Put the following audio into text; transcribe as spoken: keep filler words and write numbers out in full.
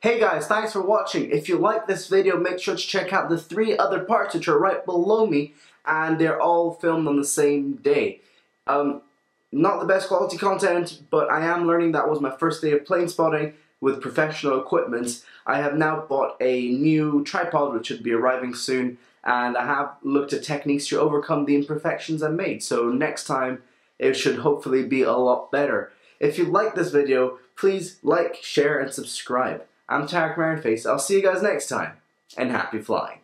Hey guys, thanks for watching. If you like this video, make sure to check out the three other parts which are right below me, and they're all filmed on the same day. Um, not the best quality content, but I am learning. That was my first day of plane spotting with professional equipment. I have now bought a new tripod which should be arriving soon, and I have looked at techniques to overcome the imperfections I made, so next time it should hopefully be a lot better. If you like this video, please like, share and subscribe. I'm TechMarin Face, I'll see you guys next time, and happy flying.